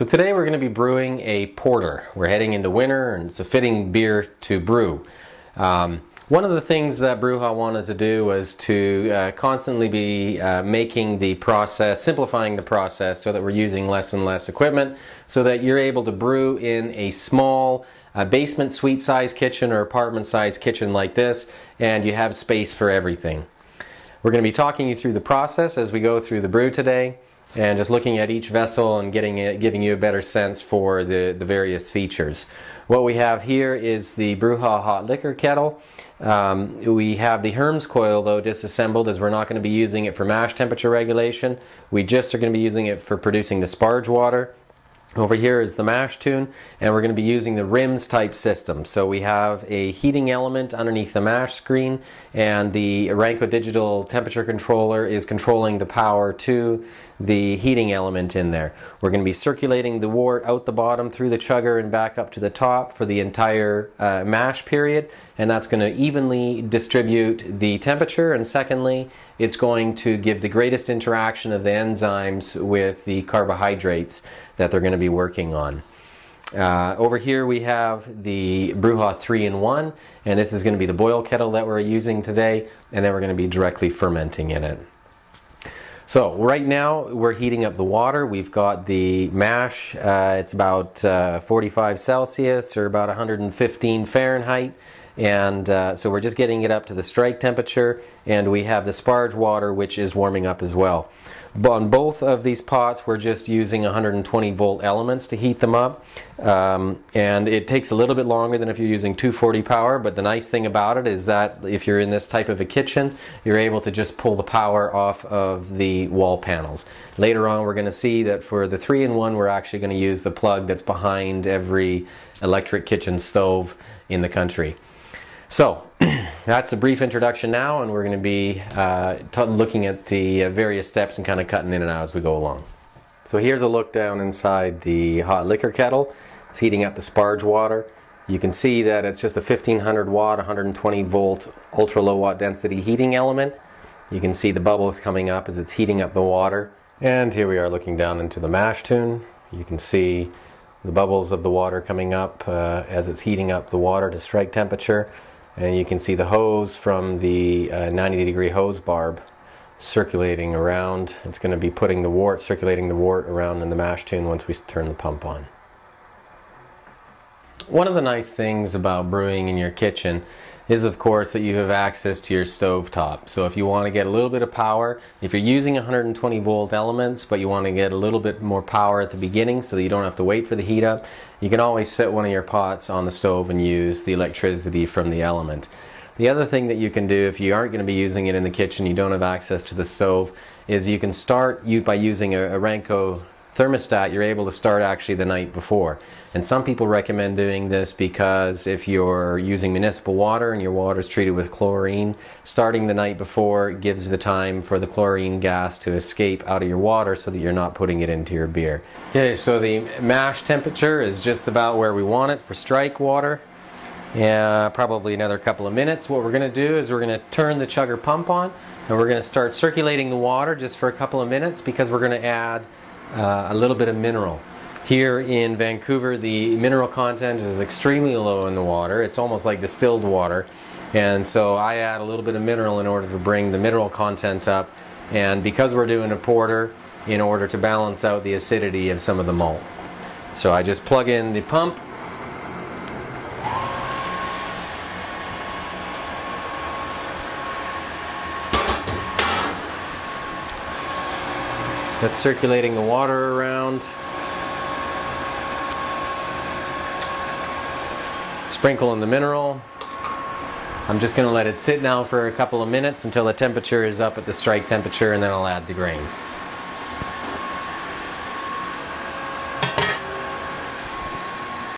So today we're going to be brewing a porter. We're heading into winter and it's a fitting beer to brew. One of the things that BREWHA wanted to do was to constantly be making the process, simplifying the process so that we're using less and less equipment so that you're able to brew in a small basement suite size kitchen or apartment size kitchen like this, and you have space for everything. We're going to be talking you through the process as we go through the brew today and just looking at each vessel and giving you a better sense for the various features. What we have here is the BREWHA hot liquor kettle. We have the Herms coil though disassembled, as we're not going to be using it for mash temperature regulation. We just are going to be using it for producing the sparge water. Over here is the mash tun, and we're going to be using the RIMS type system. So we have a heating element underneath the mash screen, and the Ranco Digital Temperature Controller is controlling the power to the heating element in there. We're going to be circulating the wort out the bottom through the chugger and back up to the top for the entire mash period, and that's going to evenly distribute the temperature, and secondly, it's going to give the greatest interaction of the enzymes with the carbohydrates that they're going to be working on. Over here we have the BREWHA 3-in-1, and this is going to be the boil kettle that we're using today, and then we're going to be directly fermenting in it. So right now we're heating up the water. We've got the mash, it's about 45 Celsius or about 115 Fahrenheit. And so we're just getting it up to the strike temperature, and we have the sparge water which is warming up as well. On both of these pots we're just using 120 volt elements to heat them up, and it takes a little bit longer than if you're using 240 power, but the nice thing about it is that if you're in this type of a kitchen you're able to just pull the power off of the wall panels. Later on we're going to see that for the 3-in-1 we're actually going to use the plug that's behind every electric kitchen stove in the country. So that's the brief introduction now, and we're going to be looking at the various steps and kind of cutting in and out as we go along. So here's a look down inside the hot liquor kettle. It's heating up the sparge water. You can see that it's just a 1500 watt, 120 volt, ultra low watt density heating element. You can see the bubbles coming up as it's heating up the water. And here we are looking down into the mash tun. You can see the bubbles of the water coming up as it's heating up the water to strike temperature. And you can see the hose from the 90-degree hose barb circulating around. It's going to be putting the wort, circulating the wort around in the mash tun once we turn the pump on. One of the nice things about brewing in your kitchen is of course that you have access to your stove top. So if you want to get a little bit of power, if you're using 120 volt elements but you want to get a little bit more power at the beginning so that you don't have to wait for the heat up, you can always set one of your pots on the stove and use the electricity from the element. The other thing that you can do if you aren't going to be using it in the kitchen, you don't have access to the stove, is you can start by using a Ranco thermostat. You're able to start actually the night before, and some people recommend doing this because if you're using municipal water and your water is treated with chlorine, starting the night before gives the time for the chlorine gas to escape out of your water so that you're not putting it into your beer. Okay, so the mash temperature is just about where we want it for strike water. Yeah, probably another couple of minutes. What we're going to do is we're going to turn the chugger pump on, and we're going to start circulating the water just for a couple of minutes because we're going to add a little bit of mineral. Here in Vancouver the mineral content is extremely low in the water. It's almost like distilled water, and so I add a little bit of mineral in order to bring the mineral content up, and because we're doing a porter, in order to balance out the acidity of some of the malt. So I just plug in the pump, that's circulating the water around. Sprinkle in the mineral. I'm just going to let it sit now for a couple of minutes until the temperature is up at the strike temperature, and then I'll add the grain.